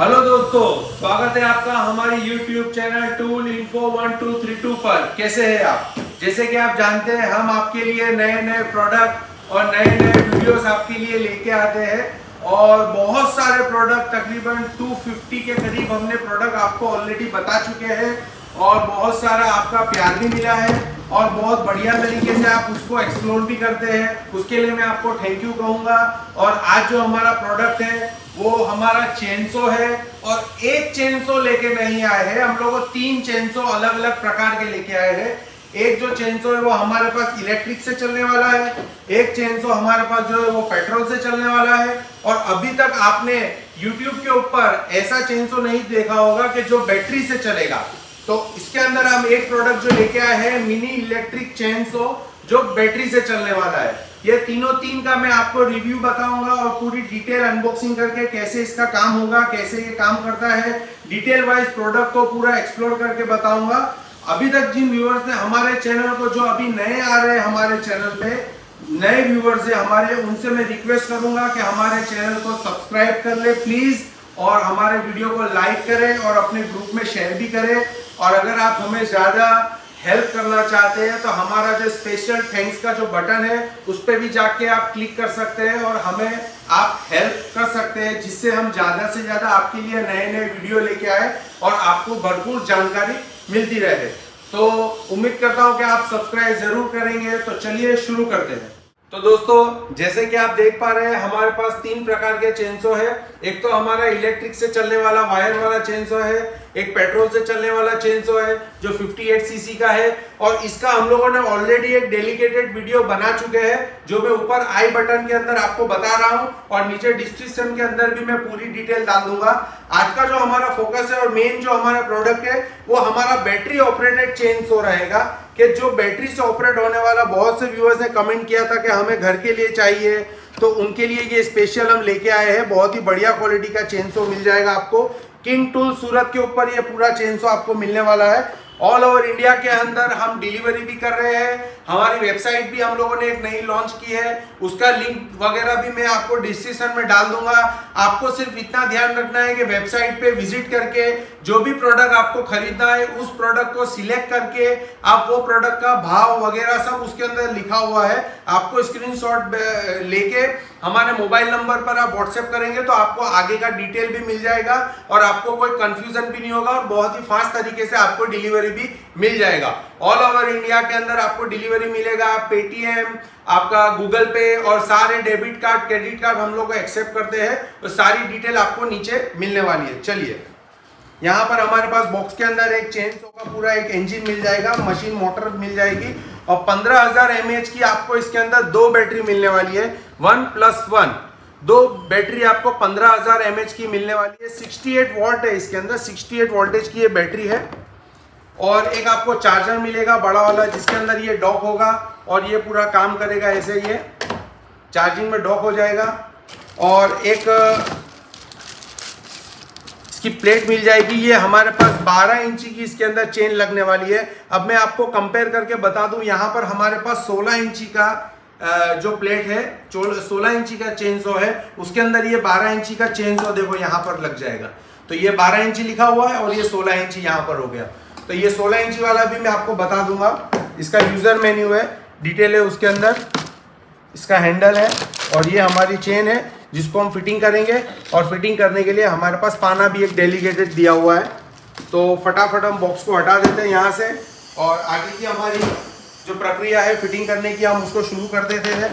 Hello दोस्तों, स्वागत है आपका हमारे YouTube चैनल टूल इन्फो 1232 पर। कैसे हैं आप? जैसे कि आप जानते हैं, हम आपके लिए नए नए प्रोडक्ट और नए नए वीडियोस आपके लिए लेके आते हैं और बहुत सारे प्रोडक्ट, तकरीबन 250 के करीब हमने प्रोडक्ट आपको ऑलरेडी बता चुके हैं और बहुत सारा आपका प्यार भी मिला है और बहुत बढ़िया तरीके से आप उसको एक्सप्लोर भी करते हैं। उसके लिए मैं आपको थैंक यू कहूँगा। और आज जो हमारा प्रोडक्ट है वो हमारा चेनसो है और एक चेनसो लेके नहीं आए हैं हम लोग, तीन चेनसो अलग अलग प्रकार के लेके आए हैं। एक जो चेनसो है वो हमारे पास इलेक्ट्रिक से चलने वाला है, एक चेनसो हमारे पास जो है वो पेट्रोल से चलने वाला है। और अभी तक आपने यूट्यूब के ऊपर ऐसा चेनसो नहीं देखा होगा कि जो बैटरी से चलेगा। तो इसके अंदर हम एक प्रोडक्ट जो लेके आए हैं, मिनी इलेक्ट्रिक चेनसो जो बैटरी से चलने वाला है। ये तीन का मैं आपको रिव्यू बताऊंगा और पूरी डिटेल अनबॉक्सिंग करके कैसे इसका काम होगा, कैसे ये काम करता है, डिटेल वाइज प्रोडक्ट को पूरा एक्सप्लोर करके बताऊंगा। अभी तक जिन व्यूअर्स ने हमारे चैनल को, जो अभी नए आ रहे हैं हमारे चैनल पे, नए व्यूअर्स है हमारे, उनसे मैं रिक्वेस्ट करूंगा कि हमारे चैनल को सब्सक्राइब कर ले प्लीज और हमारे वीडियो को लाइक करें और अपने ग्रुप में शेयर भी करें। और अगर आप हमें ज़्यादा हेल्प करना चाहते हैं तो हमारा जो स्पेशल थैंक्स का जो बटन है उस पर भी जाके आप क्लिक कर सकते हैं और हमें आप हेल्प कर सकते हैं, जिससे हम ज़्यादा से ज़्यादा आपके लिए नए नए वीडियो लेके आए और आपको भरपूर जानकारी मिलती रहे। तो उम्मीद करता हूँ कि आप सब्सक्राइब ज़रूर करेंगे। तो चलिए शुरू करते हैं। तो दोस्तों, जैसे कि आप देख पा रहे हैं, हमारे पास तीन प्रकार के चेनसो है। एक तो हमारा इलेक्ट्रिक से चलने वाला वायर वाला चेनसो है, एक पेट्रोल से चलने वाला चेनसो है जो 58 सीसी का है और इसका हम लोगों ने ऑलरेडी एक डेडिकेटेड वीडियो बना चुके हैं, जो मैं ऊपर आई बटन के अंदर आपको बता रहा हूँ और नीचे डिस्क्रिप्शन के अंदर भी मैं पूरी डिटेल डाल दूंगा। आज का जो हमारा फोकस है और मेन जो हमारा प्रोडक्ट है वो हमारा बैटरी ऑपरेटेड चेनसो रहेगा, कि जो बैटरी से ऑपरेट होने वाला। बहुत से व्यूअर्स ने कमेंट किया था कि हमें घर के लिए चाहिए, तो उनके लिए ये स्पेशल हम लेके आए हैं। बहुत ही बढ़िया क्वालिटी का चेनसो मिल जाएगा आपको। किंग टूल सूरत के ऊपर ये पूरा चेनसो आपको मिलने वाला है। ऑल ओवर इंडिया के अंदर हम डिलीवरी भी कर रहे हैं। हमारी वेबसाइट भी हम लोगों ने एक नई लॉन्च की है, उसका लिंक वगैरह भी मैं आपको डिस्क्रिप्शन में डाल दूंगा। आपको सिर्फ इतना ध्यान रखना है कि वेबसाइट पे विजिट करके जो भी प्रोडक्ट आपको खरीदना है उस प्रोडक्ट को सिलेक्ट करके आप वो प्रोडक्ट का भाव वगैरह सब उसके अंदर लिखा हुआ है, आपको स्क्रीनशॉट लेके हमारे मोबाइल नंबर पर आप व्हाट्सएप करेंगे तो आपको आगे का डिटेल भी मिल जाएगा और आपको कोई कंफ्यूजन भी नहीं होगा और बहुत ही फास्ट तरीके से आपको डिलीवरी भी मिल जाएगा। ऑल ओवर इंडिया के अंदर आपको डिलीवरी मिलेगा। पेटीएम, आपका गूगल पे और सारे डेबिट कार्ड, क्रेडिट कार्ड हम लोग एक्सेप्ट करते हैं। तो सारी डिटेल आपको नीचे मिलने वाली है। चलिए, यहाँ पर हमारे पास बॉक्स के अंदर एक चेनसो का पूरा एक इंजन मिल जाएगा, मशीन मोटर मिल जाएगी और 15,000 mAh की आपको इसके अंदर दो बैटरी मिलने वाली है। 1+1 दो बैटरी आपको 15,000 mAh की मिलने वाली है। 68 वोल्ट है इसके अंदर, 68 वोल्टेज की ये बैटरी है। और एक आपको चार्जर मिलेगा बड़ा वाला, जिसके अंदर ये डॉक होगा और ये पूरा काम करेगा। ऐसे ये चार्जिंग में डॉक हो जाएगा। और एक की प्लेट मिल जाएगी। ये हमारे पास 12 इंची की इसके अंदर चेन लगने वाली है। अब मैं आपको कंपेयर करके बता दूं, यहाँ पर हमारे पास 16 इंची का जो प्लेट है, 16 इंची का चेनसो है, उसके अंदर ये 12 इंची का चेनसो देखो यहाँ पर लग जाएगा। तो ये 12 इंची लिखा हुआ है और ये 16 इंची यहाँ पर हो गया। तो ये 16 इंची वाला भी मैं आपको बता दूंगा। इसका यूजर मेन्यू है, डिटेल है उसके अंदर, इसका हैंडल है और ये हमारी चेन है जिसको हम फिटिंग करेंगे। और फिटिंग करने के लिए हमारे पास पाना भी एक डेलीकेटेड दिया हुआ है। तो फटाफट हम बॉक्स को हटा देते हैं यहाँ से और आगे की हमारी जो प्रक्रिया है फिटिंग करने की, हम उसको शुरू कर देते हैं।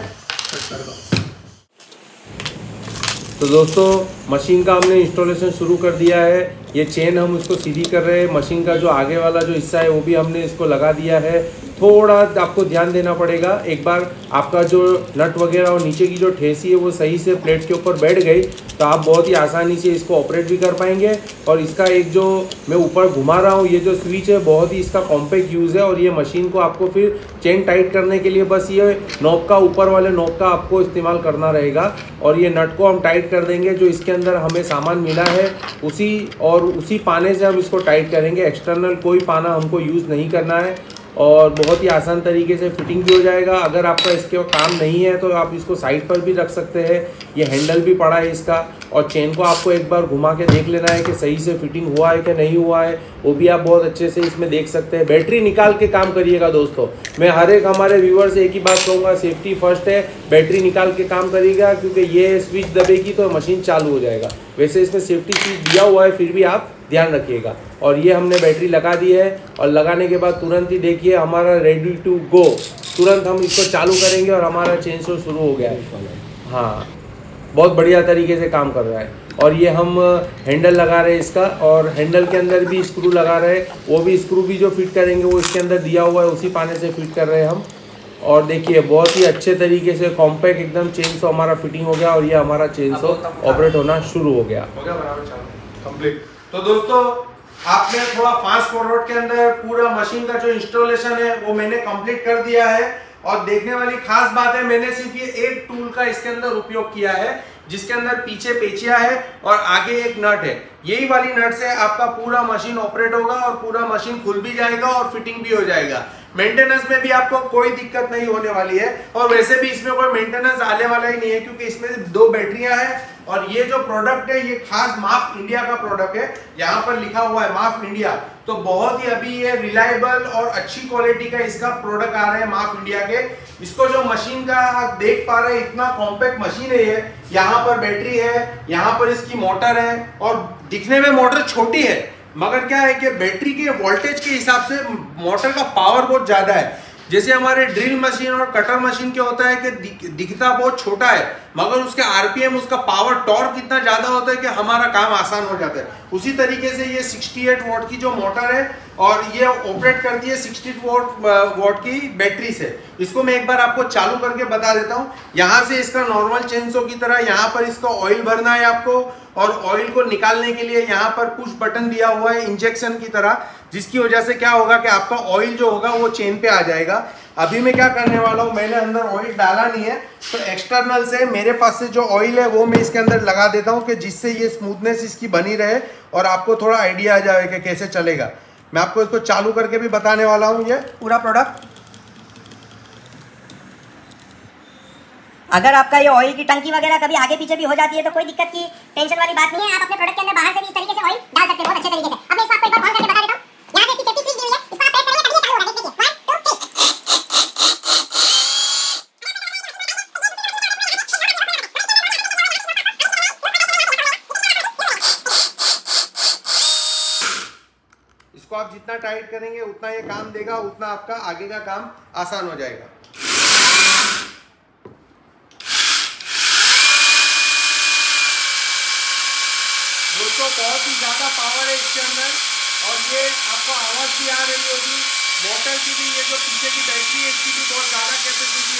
तो दोस्तों, मशीन का हमने इंस्टॉलेशन शुरू कर दिया है। ये चेन हम उसको सीधी कर रहे हैं। मशीन का जो आगे वाला जो हिस्सा है वो भी हमने इसको लगा दिया है। थोड़ा आपको ध्यान देना पड़ेगा, एक बार आपका जो नट वगैरह और नीचे की जो ठेसी है वो सही से प्लेट के ऊपर बैठ गई तो आप बहुत ही आसानी से इसको ऑपरेट भी कर पाएंगे। और इसका एक जो मैं ऊपर घुमा रहा हूँ, ये जो स्विच है बहुत ही इसका कॉम्पैक्ट यूज़ है। और ये मशीन को आपको फिर चेन टाइट करने के लिए बस ये नॉब का, ऊपर वाले नॉब का आपको इस्तेमाल करना रहेगा और ये नट को हम टाइट कर देंगे। जो इसके अंदर हमें सामान मिला है उसी और उसी पाने से हम इसको टाइट करेंगे। एक्सटर्नल कोई पाना हमको यूज़ नहीं करना है। और बहुत ही आसान तरीके से फिटिंग भी हो जाएगा। अगर आपका इसके काम नहीं है तो आप इसको साइड पर भी रख सकते हैं। ये हैंडल भी पड़ा है इसका, और चेन को आपको एक बार घुमा के देख लेना है कि सही से फिटिंग हुआ है कि नहीं हुआ है, वो भी आप बहुत अच्छे से इसमें देख सकते हैं। बैटरी निकाल के काम करिएगा दोस्तों, मैं हर एक हमारे व्यूअर्स एक ही बात कहूँगा, सेफ्टी फर्स्ट है, बैटरी निकाल के काम करिएगा, क्योंकि ये स्विच दबेगी तो मशीन चालू हो जाएगा। वैसे इसमें सेफ्टी चीज़ दिया हुआ है, फिर भी आप ध्यान रखिएगा। और ये हमने बैटरी लगा दी है, और लगाने के बाद तुरंत ही देखिए हमारा रेडी टू गो, तुरंत हम इसको चालू करेंगे और हमारा चेन शो शुरू हो गया है। हाँ, बहुत बढ़िया तरीके से काम कर रहा है। और ये हम हैंडल लगा रहे हैं इसका, और हैंडल के अंदर भी स्क्रू लगा रहे हैं, वो भी स्क्रू भी जो फिट करेंगे वो इसके अंदर दिया हुआ है, उसी पाने से फिट कर रहे हैं हम। और देखिए बहुत ही अच्छे तरीके से कॉम्पैक्ट एकदम चेन शो हमारा फिटिंग हो गया, और ये हमारा चेन शो ऑपरेट होना शुरू हो गया। तो दोस्तों आपने थोड़ा फास्ट फॉरवर्ड के अंदर पूरा मशीन का जो इंस्टॉलेशन है वो मैंने कंप्लीट कर दिया है। और देखने वाली खास बात है, मैंने सिर्फ ये एक टूल का इसके अंदर उपयोग किया है, जिसके अंदर पीछे पेचिया है और आगे एक नट है। यही वाली नट से आपका पूरा मशीन ऑपरेट होगा, और पूरा मशीन खुल भी जाएगा और फिटिंग भी हो जाएगा। मेंटेनेंस में भी आपको कोई दिक्कत नहीं होने वाली है, और वैसे भी इसमें कोई मेंटेनेंस आने वाला ही नहीं है, क्योंकि इसमें 2 बैटरियां हैं। और ये जो प्रोडक्ट है ये खास माफ इंडिया का प्रोडक्ट है, यहाँ पर लिखा हुआ है माफ इंडिया, तो बहुत ही अभी ये रिलायबल और अच्छी क्वालिटी का इसका प्रोडक्ट आ रहा है माफ इंडिया के। इसको जो मशीन का आप देख पा रहे हैं, इतना कॉम्पैक्ट मशीन है ये। यहाँ पर बैटरी है, यहाँ पर इसकी मोटर है, और दिखने में मोटर छोटी है, मगर क्या है कि बैटरी के वोल्टेज के हिसाब से मोटर का पावर बहुत ज़्यादा है। जैसे हमारे ड्रिल मशीन और कटर मशीन के होता है कि दिखता बहुत छोटा है, मगर उसके आरपीएम, उसका पावर, टॉर्क कितना ज़्यादा होता है कि हमारा काम आसान हो जाता है। उसी तरीके से ये 68 वॉट की जो मोटर है, और ये ऑपरेट करती है 60 वॉट की बैटरी से। इसको मैं एक बार आपको चालू करके बता देता हूँ। यहाँ से इसका नॉर्मल चेन शो की तरह यहाँ पर इसका ऑयल भरना है आपको, और ऑयल को निकालने के लिए यहाँ पर पुश बटन दिया हुआ है इंजेक्शन की तरह, जिसकी वजह से क्या होगा कि आपका ऑयल जो होगा वो चेन पे आ जाएगा। अभी मैं क्या करने वाला हूँ, मैंने अंदर ऑयल डाला नहीं है, तो एक्सटर्नल से मेरे पास से जो ऑयल है वो मैं इसके अंदर लगा देता हूँ, कि जिससे ये स्मूथनेस इसकी बनी रहे और आपको थोड़ा आइडिया आ जाए कि कैसे चलेगा। मैं आपको इसको चालू करके भी बताने वाला हूँ ये पूरा प्रोडक्ट। अगर आपका ये ऑयल की टंकी वगैरह कभी आगे पीछे भी हो जाती है तो कोई दिक्कत की टेंशन वाली बात नहीं है, आप अपने प्रोडक्ट के अंदर बाहर से भी इस तरीके से ऑयल डाल सकते हैं बहुत अच्छे तरीके से। अब मैं इसको आपको एक बार ऑन करके बता देता हूं। यहां देखिए सेफ्टी स्विच दी हुई है, इसको आप प्रेस करेंगे तभी ये चालू होगा। देखिए 1 2 3 इसको आप जितना टाइट करेंगे उतना ये काम देगा, उतना आपका आगे का काम आसान हो जाएगा। बहुत ही ज़्यादा पावर है इसके अंदर, और ये आपको आवाज़ भी आ रही होगी मोटर की भी। ये जो पीछे की बैटरी है इसकी भी बहुत ज़्यादा कैपेसिटी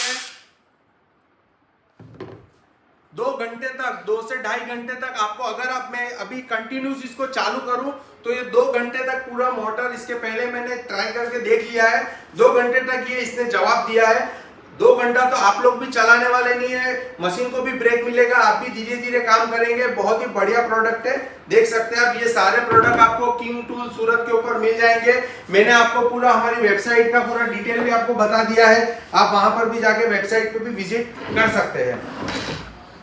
है। 2 घंटे तक, 2 से ढाई घंटे तक आपको, अगर आप मैं अभी कंटिन्यूस इसको चालू करूं तो ये 2 घंटे तक पूरा मोटर, इसके पहले मैंने ट्राई करके देख लिया है, 2 घंटे तक ये इसने जवाब दिया है। 2 घंटा तो आप लोग भी चलाने वाले नहीं है, मशीन को भी ब्रेक मिलेगा, आप भी धीरे धीरे काम करेंगे। बहुत ही बढ़िया प्रोडक्ट है, देख सकते हैं आप। ये सारे प्रोडक्ट आपको किंग टूल सूरत के ऊपर मिल जाएंगे। मैंने आपको पूरा हमारी वेबसाइट का पूरा डिटेल भी आपको बता दिया है, आप वहां पर भी जाके वेबसाइट पे भी विजिट कर सकते हैं।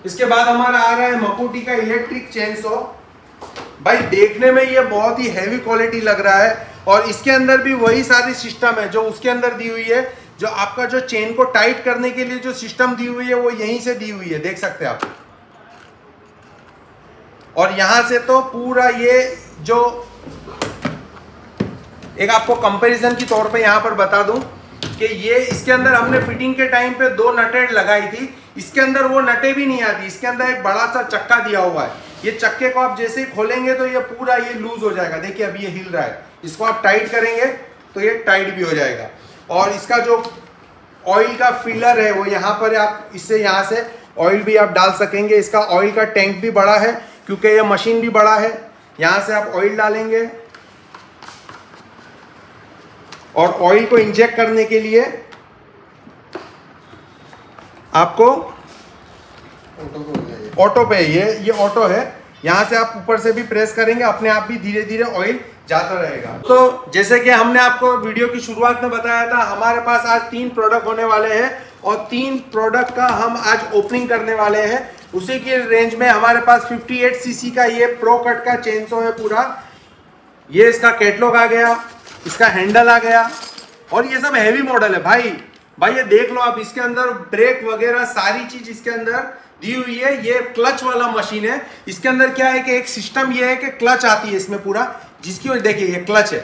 इसके बाद हमारा आ रहा है मकुटी का इलेक्ट्रिक चेन शो। भाई देखने में ये बहुत ही हैवी क्वालिटी लग रहा है, और इसके अंदर भी वही सारी सिस्टम है जो उसके अंदर दी हुई है। जो आपका जो चेन को टाइट करने के लिए जो सिस्टम दी हुई है वो यहीं से दी हुई है, देख सकते हैं आप। और यहां से तो पूरा ये जो एक आपको कंपैरिजन की तौर पे यहां पर बता दूं कि ये इसके अंदर हमने फिटिंग के टाइम पे 2 नटें लगाई थी, इसके अंदर वो नटें भी नहीं आती। इसके अंदर एक बड़ा सा चक्का दिया हुआ है, ये चक्के को आप जैसे ही खोलेंगे तो ये पूरा ये लूज हो जाएगा। देखिए अभी ये हिल रहा है, इसको आप टाइट करेंगे तो ये टाइट भी हो जाएगा। और इसका जो ऑयल का फिलर है वो यहाँ पर आप इससे यहाँ से ऑयल भी आप डाल सकेंगे। इसका ऑयल का टैंक भी बड़ा है क्योंकि ये मशीन भी बड़ा है, यहाँ से आप ऑयल डालेंगे। और ऑयल को इंजेक्ट करने के लिए आपको ऑटो पे, ये ऑटो है, यहाँ से आप ऊपर से भी प्रेस करेंगे, अपने आप भी धीरे धीरे ऑयल जाता रहेगा। तो जैसे कि हमने आपको वीडियो की शुरुआत में बताया था, हमारे पास आज 3 प्रोडक्ट होने वाले हैं और 3 प्रोडक्ट का हम आज ओपनिंग करने वाले हैं। उसी के रेंज में हमारे पास 58 सीसी का ये प्रो कट का चेनसो है पूरा, ये इसका कैटलॉग आ गया, इसका हैंडल आ गया और ये सब हैवी मॉडल है भाई। भाई ये देख लो आप, इसके अंदर ब्रेक वगैरह सारी चीज इसके अंदर दी हुई है। ये क्लच वाला मशीन है, इसके अंदर क्या है कि एक सिस्टम ये है कि क्लच आती है इसमें पूरा, जिसकी वजह देखिए ये क्लच है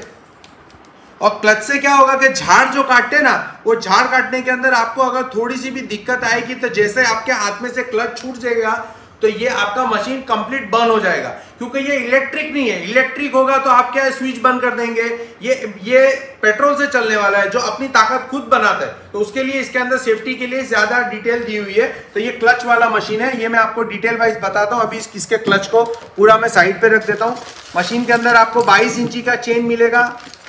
और क्लच से क्या होगा कि झाड़ जो काटते ना, वो झाड़ काटने के अंदर आपको अगर थोड़ी सी भी दिक्कत आएगी तो जैसे आपके हाथ में से क्लच छूट जाएगा तो ये आपका मशीन कंप्लीट बंद हो जाएगा, क्योंकि ये इलेक्ट्रिक नहीं है। इलेक्ट्रिक होगा तो आप क्या स्विच बंद कर देंगे, ये पेट्रोल से चलने वाला है जो अपनी ताकत खुद बनाता है, तो उसके लिए इसके अंदर सेफ्टी के लिए ज्यादा डिटेल दी हुई है। तो ये क्लच वाला मशीन है, ये मैं आपको डिटेल वाइज बताता हूँ। अभी इसके क्लच को पूरा मैं साइड पे रख देता हूँ। मशीन के अंदर आपको 22 इंची का चेन मिलेगा,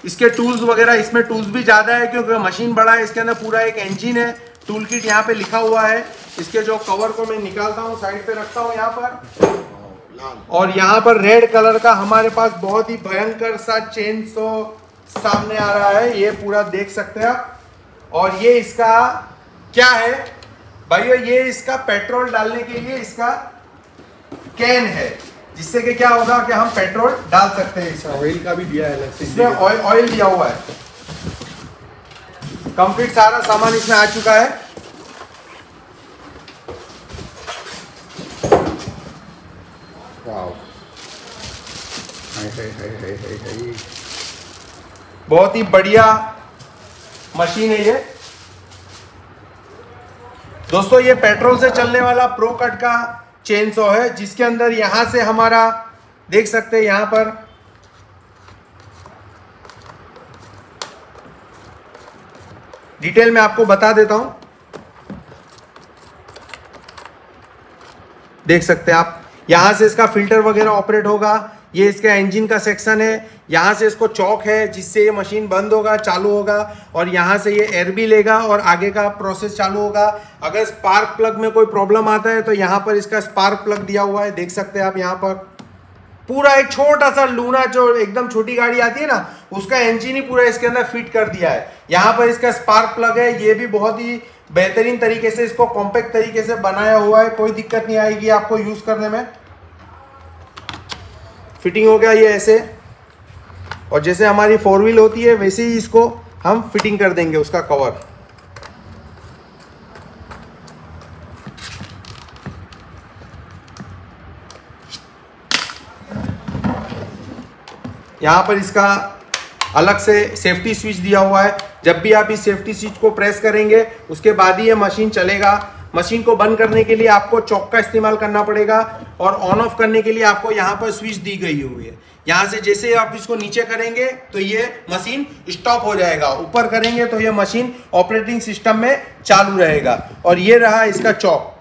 इसके टूल्स वगैरह, इसमें टूल्स भी ज्यादा है क्योंकि मशीन बड़ा है। इसके अंदर पूरा एक इंजन है, टूल किट यहाँ पे लिखा हुआ है। इसके जो कवर को मैं निकालता हूँ, साइड पे रखता हूँ यहाँ पर, और यहाँ पर रेड कलर का हमारे पास बहुत ही भयंकर सा चेनसो सामने आ रहा है, ये पूरा देख सकते हैं आप। और ये इसका क्या है भाइयों, ये इसका पेट्रोल डालने के लिए इसका कैन है, जिससे कि क्या होगा कि हम पेट्रोल डाल सकते हैं। इसमें ऑयल का भी दिया है, इसमें ऑयल दिया हुआ है। कंप्लीट सारा सामान इसमें आ चुका है। बहुत ही बढ़िया मशीन है ये दोस्तों। ये पेट्रोल से चलने वाला प्रो कट का चेनसो है, जिसके अंदर यहां से हमारा देख सकते हैं, यहां पर डिटेल में आपको बता देता हूं। देख सकते हैं आप, यहां से इसका फिल्टर वगैरह ऑपरेट होगा। ये इसका इंजन का सेक्शन है, यहां से इसको चौक है जिससे ये मशीन बंद होगा, चालू होगा, और यहां से ये एयर भी लेगा और आगे का प्रोसेस चालू होगा। अगर स्पार्क प्लग में कोई प्रॉब्लम आता है तो यहां पर इसका स्पार्क प्लग दिया हुआ है, देख सकते हैं आप। यहां पर पूरा एक छोटा सा लूना, जो एकदम छोटी गाड़ी आती है ना, उसका इंजन ही पूरा इसके अंदर फिट कर दिया है। यहाँ पर इसका स्पार्क प्लग है, ये भी बहुत ही बेहतरीन तरीके से इसको कॉम्पैक्ट तरीके से बनाया हुआ है, कोई दिक्कत नहीं आएगी आपको यूज करने में। फिटिंग हो गया ये ऐसे, और जैसे हमारी 4 व्हील होती है वैसे ही इसको हम फिटिंग कर देंगे उसका कवर। यहाँ पर इसका अलग से सेफ्टी स्विच दिया हुआ है, जब भी आप इस सेफ्टी स्विच को प्रेस करेंगे उसके बाद ही ये मशीन चलेगा। मशीन को बंद करने के लिए आपको चॉक का इस्तेमाल करना पड़ेगा, और ऑन ऑफ करने के लिए आपको यहाँ पर स्विच दी गई हुई है। यहाँ से जैसे आप इसको नीचे करेंगे तो ये मशीन स्टॉप हो जाएगा, ऊपर करेंगे तो ये मशीन ऑपरेटिंग सिस्टम में चालू रहेगा। और ये रहा इसका चॉक,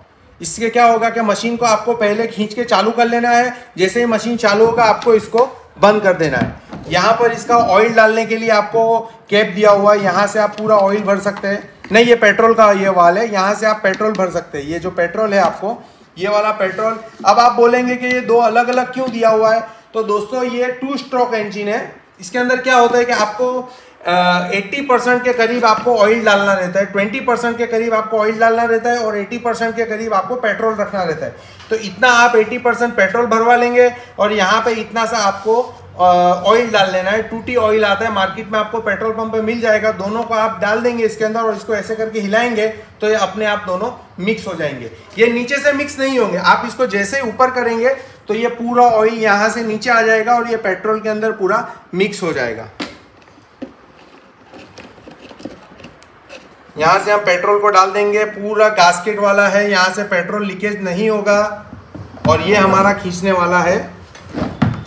इससे क्या होगा कि मशीन को आपको पहले खींच के चालू कर लेना है, जैसे ही मशीन चालू होगा आपको इसको बंद कर देना है। यहाँ पर इसका ऑयल डालने के लिए आपको कैप दिया हुआ है, यहाँ से आप पूरा ऑयल भर सकते हैं। नहीं, ये पेट्रोल का ये वाल है, यहाँ से आप पेट्रोल भर सकते हैं। ये जो पेट्रोल है आपको ये वाला पेट्रोल। अब आप बोलेंगे कि ये दो अलग अलग क्यों दिया हुआ है, तो दोस्तों ये 2 स्ट्रोक इंजन है। इसके अंदर क्या होता है कि आपको 80% के करीब आपको ऑयल डालना रहता है, 20% के करीब आपको ऑयल डालना रहता है और 80% के करीब आपको पेट्रोल रखना रहता है। तो इतना आप 80% पेट्रोल भरवा लेंगे और यहाँ पे इतना सा आपको ऑयल डाल लेना है। 2T ऑयल आता है मार्केट में, आपको पेट्रोल पंप पे मिल जाएगा। दोनों को आप डाल देंगे इसके अंदर और इसको ऐसे करके हिलाएंगे तो ये अपने आप दोनों मिक्स हो जाएंगे। ये नीचे से मिक्स नहीं होंगे, आप इसको जैसे ही ऊपर करेंगे तो ये पूरा ऑयल यहाँ से नीचे आ जाएगा और ये पेट्रोल के अंदर पूरा मिक्स हो जाएगा। यहाँ से हम पेट्रोल को डाल देंगे, पूरा गास्केट वाला है, यहाँ से पेट्रोल लीकेज नहीं होगा। और ये हमारा खींचने वाला है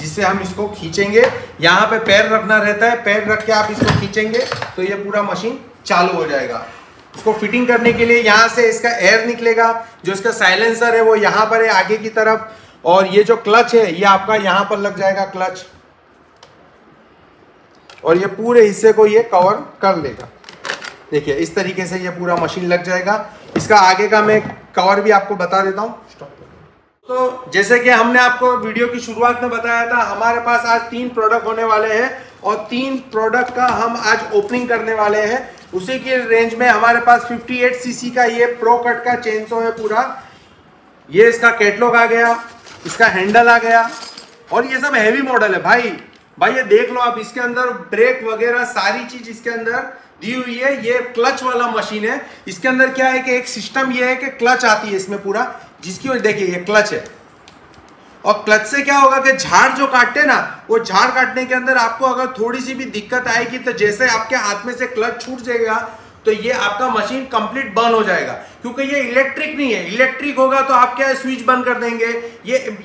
जिससे हम इसको खींचेंगे, यहाँ पे पैर रखना रहता है, पैर रख के आप इसको खींचेंगे तो ये पूरा मशीन चालू हो जाएगा। इसको फिटिंग करने के लिए यहाँ से इसका एयर निकलेगा, जो इसका साइलेंसर है वो यहाँ पर है आगे की तरफ, और ये जो क्लच है ये आपका यहाँ पर लग जाएगा क्लच, और ये पूरे हिस्से को ये कवर कर लेगा। देखिए इस तरीके से ये पूरा मशीन लग जाएगा। इसका आगे का मैं कवर भी आपको बता देता हूँ। तो जैसे कि हमने आपको वीडियो की शुरुआत में बताया था, हमारे पास आज 3 प्रोडक्ट होने वाले हैं और 3 प्रोडक्ट का हम आज ओपनिंग करने वाले हैं। उसी के रेंज में हमारे पास 58 सीसी का ये प्रो कट का चेनसो है पूरा, ये इसका कैटलॉग आ गया, इसका हैंडल आ गया और ये सब हैवी मॉडल है भाई। ये देख लो आप, इसके अंदर ब्रेक वगैरह सारी चीज़ इसके अंदर दी हुई है। ये क्लच वाला मशीन है, इसके अंदर क्या है कि एक सिस्टम ये है कि क्लच आती है इसमें पूरा, जिसकी वजह देखिए ये क्लच है और क्लच से क्या होगा कि झाड़ जो काटते हैं ना, वो झाड़ काटने के अंदर आपको अगर थोड़ी सी भी दिक्कत आएगी तो जैसे आपके हाथ में से क्लच छूट जाएगा तो ये आपका मशीन कंप्लीट बंद हो जाएगा, क्योंकि ये इलेक्ट्रिक नहीं है। इलेक्ट्रिक होगा तो आप क्या स्विच बंद कर देंगे।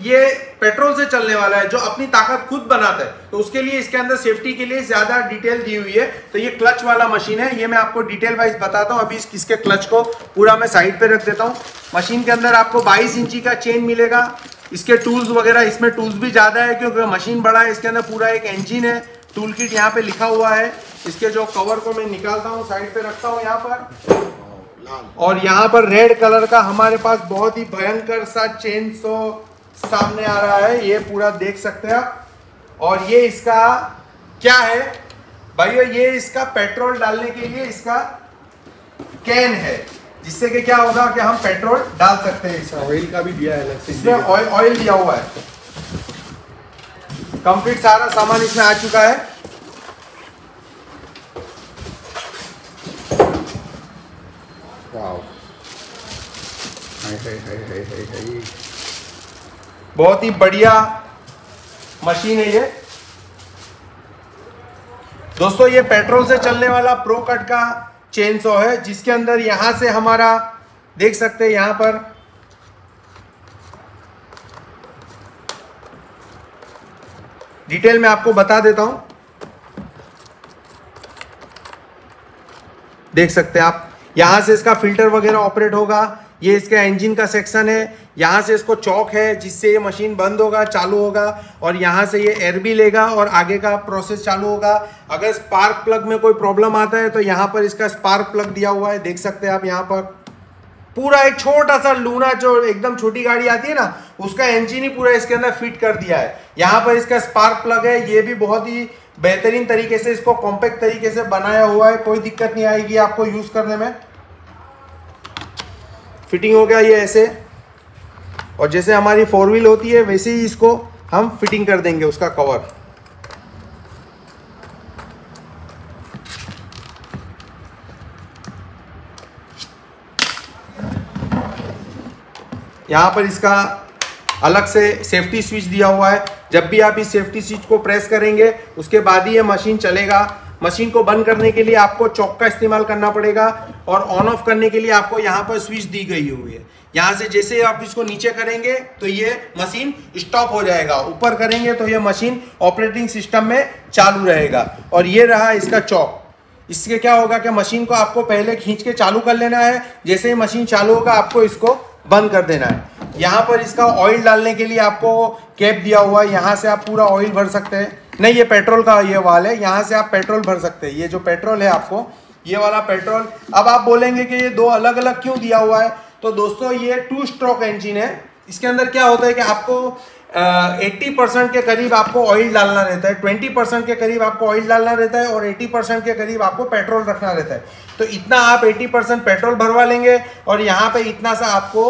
ये पेट्रोल से चलने वाला है जो अपनी ताकत खुद बनाता है, तो उसके लिए इसके अंदर सेफ्टी के लिए ज़्यादा डिटेल दी हुई है। तो ये क्लच वाला मशीन है, ये मैं आपको डिटेल वाइज बताता हूँ। अभी इसके क्लच को पूरा मैं साइड पर रख देता हूँ। मशीन के अंदर आपको 22 इंची का चेन मिलेगा, इसके टूल्स वगैरह, इसमें टूल्स भी ज़्यादा है क्योंकि मशीन बड़ा है। इसके अंदर पूरा एक इंजन है, टूल किट यहाँ पे लिखा हुआ है। इसके जो कवर को मैं निकालता हूँ, साइड पे रखता हूँ यहाँ पर, और यहाँ पर रेड कलर का हमारे पास बहुत ही भयंकर सा चेनसो सामने आ रहा है, ये पूरा देख सकते हैं आप। और ये इसका क्या है भाइयों, ये इसका पेट्रोल डालने के लिए इसका कैन है, जिससे कि क्या होगा कि हम पेट्रोल डाल सकते हैं। इसमें ऑयल का भी दिया है, इसमें ऑयल दिया हुआ है। कंप्लीट सारा सामान इसमें आ चुका है। बहुत ही बढ़िया मशीन है ये दोस्तों। ये पेट्रोल से चलने वाला प्रो कट का चेनसो है, जिसके अंदर यहां से हमारा देख सकते हैं, यहां पर डिटेल में आपको बता देता हूं। देख सकते हैं आप, यहां से इसका फिल्टर वगैरह ऑपरेट होगा। ये इसका इंजन का सेक्शन है, यहां से इसको चौक है जिससे ये मशीन बंद होगा, चालू होगा, और यहां से ये एयर भी लेगा और आगे का प्रोसेस चालू होगा। अगर स्पार्क प्लग में कोई प्रॉब्लम आता है तो यहां पर इसका स्पार्क प्लग दिया हुआ है, देख सकते हैं आप। यहां पर पूरा एक छोटा सा लूना, जो एकदम छोटी गाड़ी आती है ना, उसका इंजन ही पूरा इसके अंदर फिट कर दिया है। यहाँ पर इसका स्पार्क प्लग है, ये भी बहुत ही बेहतरीन तरीके से इसको कॉम्पैक्ट तरीके से बनाया हुआ है, कोई दिक्कत नहीं आएगी आपको यूज़ करने में। फिटिंग हो गया ये ऐसे, और जैसे हमारी 4 व्हील होती है वैसे ही इसको हम फिटिंग कर देंगे उसका कवर। यहाँ पर इसका अलग से सेफ्टी स्विच दिया हुआ है, जब भी आप इस सेफ्टी स्विच को प्रेस करेंगे उसके बाद ही ये मशीन चलेगा। मशीन को बंद करने के लिए आपको चॉक का इस्तेमाल करना पड़ेगा, और ऑन ऑफ करने के लिए आपको यहाँ पर स्विच दी गई हुई है। यहाँ से जैसे आप इसको नीचे करेंगे तो ये मशीन स्टॉप हो जाएगा, ऊपर करेंगे तो ये मशीन ऑपरेटिंग सिस्टम में चालू रहेगा। और ये रहा इसका चॉक, इससे क्या होगा कि मशीन को आपको पहले खींच के चालू कर लेना है, जैसे ही मशीन चालू होगा आपको इसको बंद कर देना है। यहाँ पर इसका ऑयल डालने के लिए आपको कैप दिया हुआ है, यहाँ से आप पूरा ऑयल भर सकते हैं। नहीं, ये पेट्रोल का ये वाल है, यहाँ से आप पेट्रोल भर सकते हैं। ये जो पेट्रोल है आपको ये वाला पेट्रोल। अब आप बोलेंगे कि ये दो अलग अलग क्यों दिया हुआ है, तो दोस्तों ये 2 स्ट्रोक इंजन है। इसके अंदर क्या होता है कि आपको 80% के करीब आपको ऑयल डालना रहता है, 20% के करीब आपको ऑयल डालना रहता है और 80% के करीब आपको पेट्रोल रखना रहता है। तो इतना आप 80% पेट्रोल भरवा लेंगे और यहाँ पे इतना सा आपको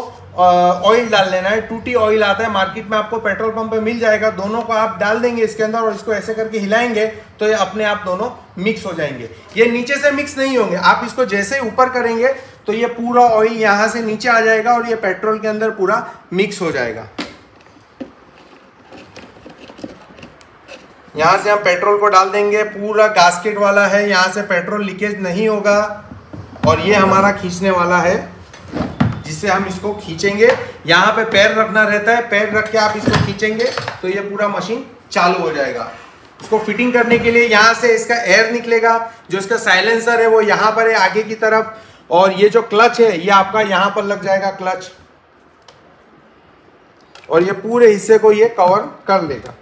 ऑयल डाल लेना है। 2T ऑयल आता है मार्केट में, आपको पेट्रोल पंप पे मिल जाएगा। दोनों को आप डाल देंगे इसके अंदर और इसको ऐसे करके हिलाएंगे तो ये अपने आप दोनों मिक्स हो जाएंगे। ये नीचे से मिक्स नहीं होंगे, आप इसको जैसे ही ऊपर करेंगे तो ये पूरा ऑयल यहाँ से नीचे आ जाएगा और ये पेट्रोल के अंदर पूरा मिक्स हो जाएगा। यहाँ से हम पेट्रोल को डाल देंगे, पूरा गास्केट वाला है, यहाँ से पेट्रोल लीकेज नहीं होगा। और ये हमारा खींचने वाला है जिससे हम इसको खींचेंगे, यहाँ पे पैर रखना रहता है, पैर रख के आप इसको खींचेंगे तो ये पूरा मशीन चालू हो जाएगा। इसको फिटिंग करने के लिए यहाँ से इसका एयर निकलेगा, जो इसका साइलेंसर है वो यहाँ पर है आगे की तरफ, और ये जो क्लच है ये आपका यहाँ पर लग जाएगा क्लच, और ये पूरे हिस्से को ये कवर कर लेगा।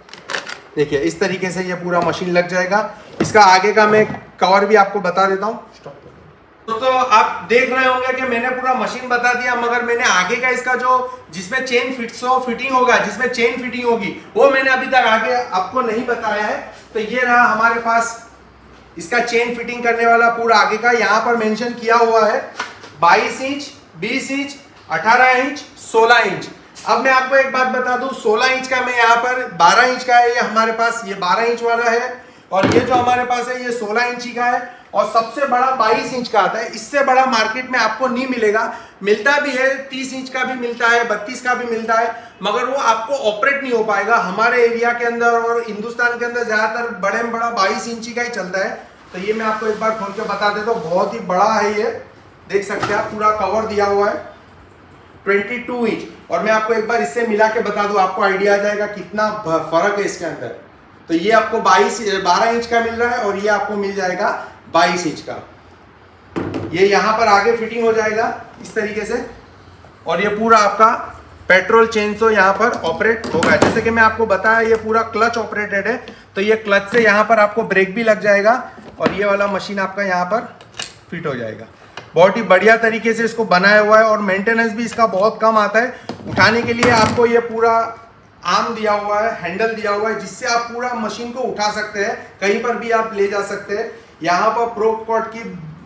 देखिए इस तरीके से ये पूरा मशीन लग जाएगा। इसका आगे का मैं कवर भी आपको बता देता हूँ। तो आप देख रहे होंगे कि मैंने पूरा मशीन बता दिया, मगर मैंने आगे का इसका जो जिसमें चेन फिटिंग होगा, जिसमें चेन फिटिंग होगी, वो मैंने अभी तक आगे आपको नहीं बताया है। तो ये रहा हमारे पास इसका चेन फिटिंग करने वाला पूरा आगे का, यहाँ पर मेंशन किया हुआ है 22 इंच, 20 इंच, 18 इंच, 16 इंच। अब मैं आपको एक बात बता दूं, 16 इंच का मैं यहाँ पर 12 इंच का है, ये हमारे पास ये 12 इंच वाला है, और ये जो हमारे पास है ये 16 इंच का है, और सबसे बड़ा 22 इंच का आता है। इससे बड़ा मार्केट में आपको नहीं मिलेगा, मिलता भी है 30 इंच का भी मिलता है, 32 का भी मिलता है, मगर वो आपको ऑपरेट नहीं हो पाएगा हमारे एरिया के अंदर, और हिंदुस्तान के अंदर ज़्यादातर बड़े में बड़ा 22 इंची का ही चलता है। तो ये मैं आपको एक बार खोल के बता देता हूँ, बहुत ही बड़ा है ये, देख सकते हैं आप, पूरा कवर दिया हुआ है 22 इंच। और मैं आपको एक बार इससे मिला के बता दूँ, आपको आइडिया आ जाएगा कितना फ़र्क है इसके अंदर। तो ये आपको 12 इंच का मिल रहा है, और ये आपको मिल जाएगा 22 इंच का, ये यहाँ पर आगे फिटिंग हो जाएगा इस तरीके से, और ये पूरा आपका पेट्रोल चेन सो यहाँ पर ऑपरेट होगा। जैसे कि मैं आपको बताया ये पूरा क्लच ऑपरेटेड है, तो ये क्लच से यहाँ पर आपको ब्रेक भी लग जाएगा, और ये वाला मशीन आपका यहाँ पर फिट हो जाएगा। बहुत ही बढ़िया तरीके से इसको बनाया हुआ है, और मेंटेनेंस भी इसका बहुत कम आता है। उठाने के लिए आपको ये पूरा आर्म दिया हुआ है, हैंडल दिया हुआ है, जिससे आप पूरा मशीन को उठा सकते हैं, कहीं पर भी आप ले जा सकते हैं। यहाँ पर प्रो कट की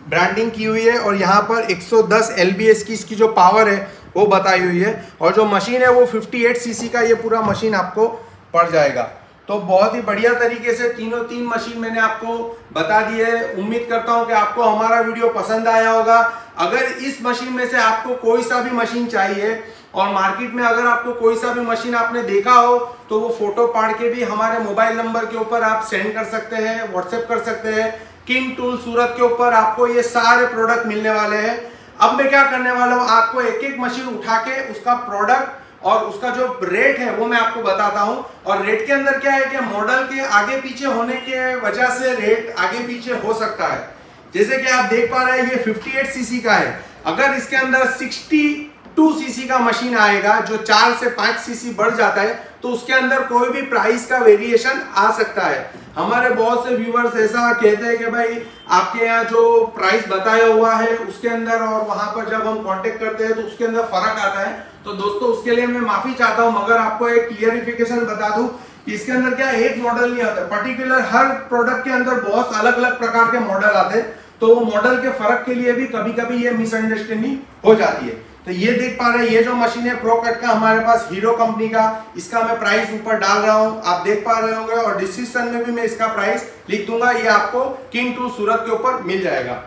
ब्रांडिंग की हुई है, और यहाँ पर 110 LBS की इसकी जो पावर है वो बताई हुई है, और जो मशीन है वो 58 सीसी का ये पूरा मशीन आपको पड़ जाएगा। तो बहुत ही बढ़िया तरीके से तीन मशीन मैंने आपको बता दी है। उम्मीद करता हूँ कि आपको हमारा वीडियो पसंद आया होगा। अगर इस मशीन में से आपको कोई सा भी मशीन चाहिए, और मार्केट में अगर आपको कोई सा भी मशीन आपने देखा हो, तो वो फोटो पाड़ के भी हमारे मोबाइल नंबर के ऊपर आप सेंड कर सकते हैं, व्हाट्सएप कर सकते हैं। किंग टूल सूरत के ऊपर आपको ये सारे प्रोडक्ट मिलने वाले हैं। अब मैं क्या करने वाला हूँ, आपको एक एक मशीन उठा के उसका प्रोडक्ट और उसका जो रेट है वो मैं आपको बताता हूँ। और रेट के अंदर क्या है कि मॉडल के आगे पीछे होने के वजह से रेट आगे पीछे हो सकता है। जैसे कि आप देख पा रहे हैं ये 58 सीसी का है, अगर इसके अंदर 62 सीसी का मशीन आएगा जो 4 से 5 सीसी बढ़ जाता है, तो उसके अंदर कोई भी प्राइस का वेरिएशन आ सकता है। हमारे बहुत से व्यूवर्स ऐसा कहते हैं कि भाई आपके यहाँ जो प्राइस बताया हुआ है उसके अंदर और वहाँ पर जब हम कांटेक्ट करते हैं तो उसके अंदर फर्क आता है। तो दोस्तों उसके लिए मैं माफी चाहता हूँ, मगर आपको एक क्लियरिफिकेशन बता दूँ, इसके अंदर क्या एक मॉडल नहीं आता, पर्टिकुलर हर प्रोडक्ट के अंदर बहुत अलग अलग प्रकार के मॉडल आते हैं। तो मॉडल के फर्क के लिए भी कभी कभी ये मिसअंडरस्टैंडिंग हो जाती है। तो ये देख पा रहे हैं ये जो मशीन है प्रो कट का हमारे पास हीरो कंपनी का, इसका मैं प्राइस ऊपर डाल रहा हूँ, आप देख पा रहे होंगे, और डिस्क्रिप्शन में भी मैं इसका प्राइस लिख दूंगा, ये आपको किंग टूल सूरत के ऊपर मिल जाएगा।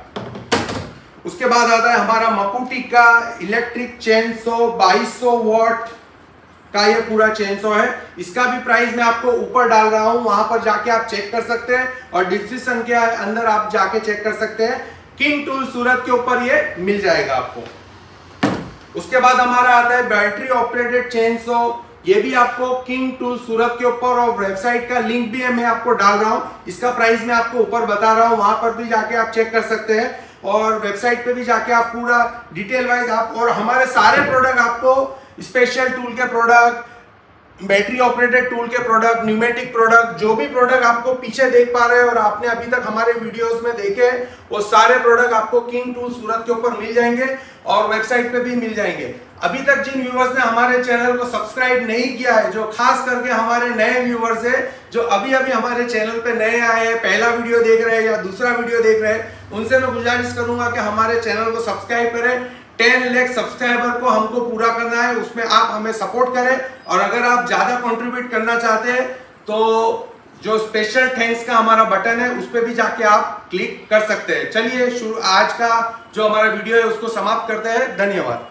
उसके बाद आता है हमारा मकुटी का इलेक्ट्रिक चेन सो 2200 वॉट का ये पूरा चेन सो है, इसका भी प्राइस मैं आपको ऊपर डाल रहा हूँ, वहां पर जाके आप चेक कर सकते हैं, और डिस्क्रिप्शन के अंदर आप जाके चेक कर सकते हैं, किंग टूल सूरत के ऊपर ये मिल जाएगा आपको। उसके बाद हमारा आता है बैटरी ऑपरेटेड चेन सो, ये भी आपको किंग टूल सूरत के ऊपर, और वेबसाइट का लिंक भी है मैं आपको डाल रहा हूँ, इसका प्राइस मैं आपको ऊपर बता रहा हूँ, वहां पर भी जाके आप चेक कर सकते हैं, और वेबसाइट पे भी जाके आप पूरा डिटेल वाइज आप, और हमारे सारे प्रोडक्ट आपको स्पेशल टूल के प्रोडक्ट, बैटरी ऑपरेटेड टूल के प्रोडक्ट, न्यूमेटिक प्रोडक्ट, जो भी प्रोडक्ट आपको पीछे देख पा रहे हैं और आपने अभी तक हमारे वीडियोस में देखे, वो सारे प्रोडक्ट आपको किंग टूल सूरत के ऊपर मिल जाएंगे और वेबसाइट पे भी मिल जाएंगे। अभी तक जिन व्यूवर्स ने हमारे चैनल को सब्सक्राइब नहीं किया है, जो खास करके हमारे नए व्यूवर्स है, जो अभी अभी हमारे चैनल पे नए आए हैं, पहला वीडियो देख रहे हैं या दूसरा वीडियो देख रहे हैं, उनसे मैं गुजारिश करूंगा कि हमारे चैनल को सब्सक्राइब करें। 10 लाख सब्सक्राइबर को हमको पूरा करना है, उसमें आप हमें सपोर्ट करें, और अगर आप ज़्यादा कंट्रीब्यूट करना चाहते हैं तो जो स्पेशल थैंक्स का हमारा बटन है उस पर भी जाके आप क्लिक कर सकते हैं। चलिए आज का जो हमारा वीडियो है उसको समाप्त करते हैं। धन्यवाद।